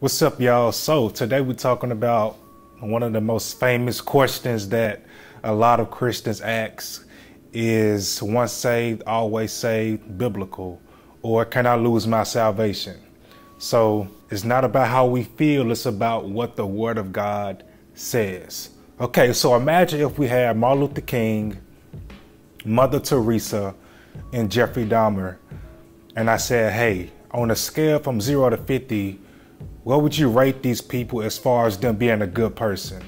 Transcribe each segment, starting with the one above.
What's up, y'all? So today we're talking about one of the most famous questions that a lot of Christians ask is once saved, always saved, biblical, or can I lose my salvation? So it's not about how we feel, it's about what the Word of God says. Okay, so imagine if we had Martin Luther King, Mother Teresa, and Jeffrey Dahmer, and I said, hey, on a scale from 0 to 50, what would you rate these people as far as them being a good person?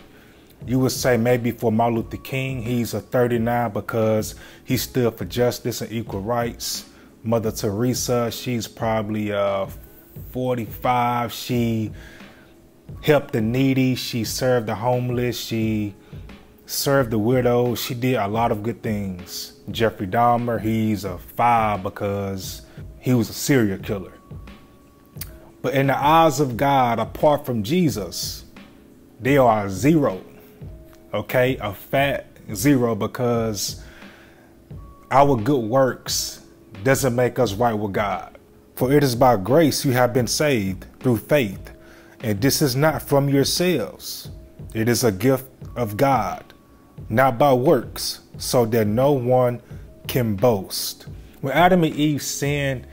You would say maybe for Martin Luther King, he's a 39 because he stood for justice and equal rights. Mother Teresa, she's probably 45. She helped the needy. She served the homeless. She served the widows. She did a lot of good things. Jeffrey Dahmer, he's a 5 because he was a serial killer. But in the eyes of God, apart from Jesus, they are a 0, okay? A fat 0, because our good works doesn't make us right with God. For it is by grace you have been saved through faith, and this is not from yourselves. It is a gift of God, not by works, so that no one can boast. When Adam and Eve sinned,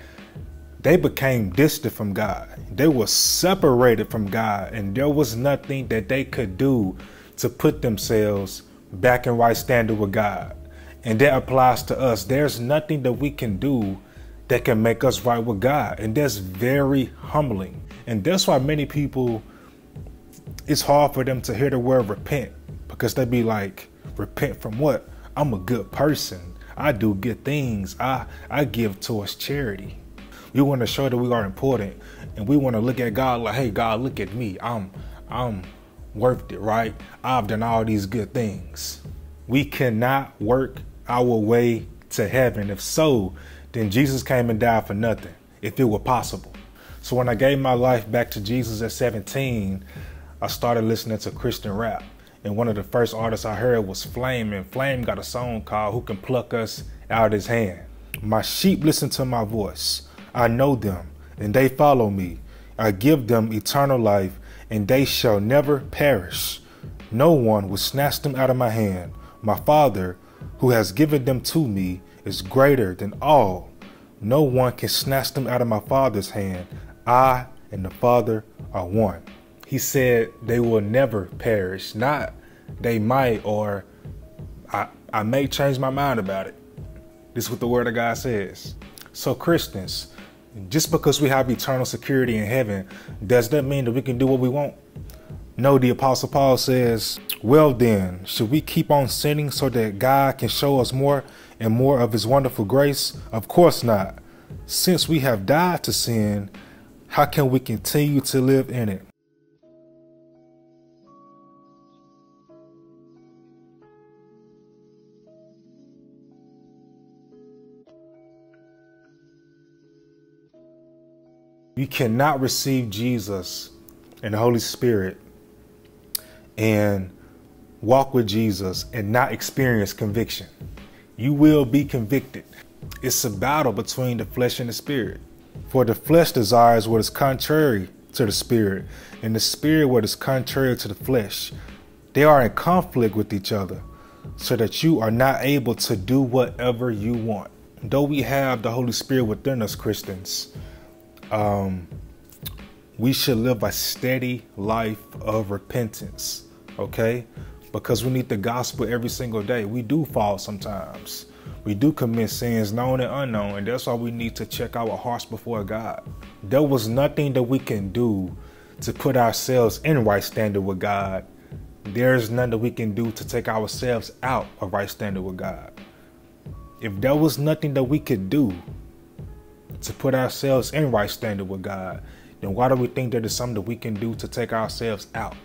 they became distant from God. They were separated from God, and there was nothing that they could do to put themselves back in right standing with God. And that applies to us. There's nothing that we can do that can make us right with God. And that's very humbling. And that's why many people, it's hard for them to hear the word repent, because they be like, repent from what? I'm a good person. I do good things. I give towards charity. We want to show that we are important, and we want to look at God like, hey, God, look at me. I'm worth it, right? I've done all these good things. We cannot work our way to heaven. If so, then Jesus came and died for nothing, if it were possible. So when I gave my life back to Jesus at 17, I started listening to Christian rap. And one of the first artists I heard was Flame, and Flame got a song called Who Can Pluck Us Out of His Hand. My sheep listen to my voice. I know them, and they follow me. I give them eternal life, and they shall never perish. No one will snatch them out of my hand. My Father, who has given them to me, is greater than all. No one can snatch them out of my Father's hand. I and the Father are one. He said they will never perish, not they might, or I may change my mind about it. This is what the Word of God says. So Christians, just because we have eternal security in heaven, does that mean that we can do what we want? No, the Apostle Paul says, well then, should we keep on sinning so that God can show us more and more of his wonderful grace? Of course not. Since we have died to sin, how can we continue to live in it? You cannot receive Jesus and the Holy Spirit and walk with Jesus and not experience conviction. You will be convicted. It's a battle between the flesh and the spirit. For the flesh desires what is contrary to the spirit, and the spirit what is contrary to the flesh. They are in conflict with each other, so that you are not able to do whatever you want. Though we have the Holy Spirit within us, Christians, we should live a steady life of repentance, okay? Because we need the gospel every single day. We do fall sometimes. We do commit sins, known and unknown, and that's why we need to check our hearts before God. There was nothing that we can do to put ourselves in right standing with God. There's none that we can do to take ourselves out of right standing with God. If there was nothing that we could do to put ourselves in right standing with God, then why do we think that it's something that we can do to take ourselves out?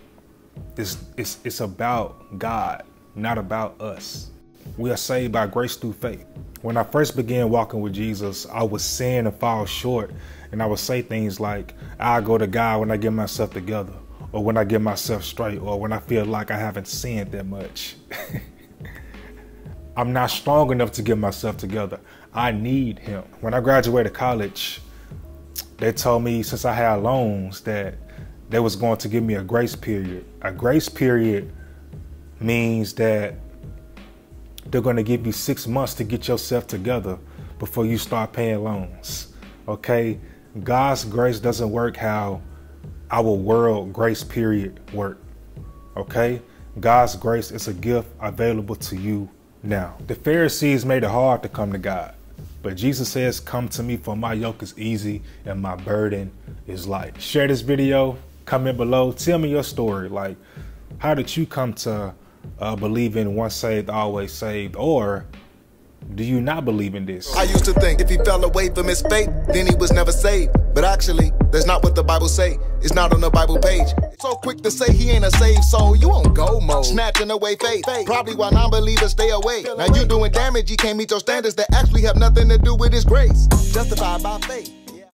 It's about God, not about us. We are saved by grace through faith. When I first began walking with Jesus, I would sin and fall short, and I would say things like, I'll go to God when I get myself together, or when I get myself straight, or when I feel like I haven't sinned that much. I'm not strong enough to get myself together. I need him. When I graduated college, they told me since I had loans that they was going to give me a grace period. A grace period means that they're going to give you 6 months to get yourself together before you start paying loans, okay? God's grace doesn't work how our world grace period work, okay? God's grace is a gift available to you now. The Pharisees made it hard to come to God, but Jesus says, come to me, for my yoke is easy and my burden is light. Share this video, comment below, tell me your story. Like, how did you come to believe in once saved, always saved, or do you not believe in this? I used to think if he fell away from his faith, then he was never saved. But actually, that's not what the Bible say. It's not on the Bible page. So quick to say he ain't a saved soul, you on go mode. Snatching away faith, probably why non-believers stay away. Now you doing damage, you can't meet your standards that actually have nothing to do with his grace. Justified by faith.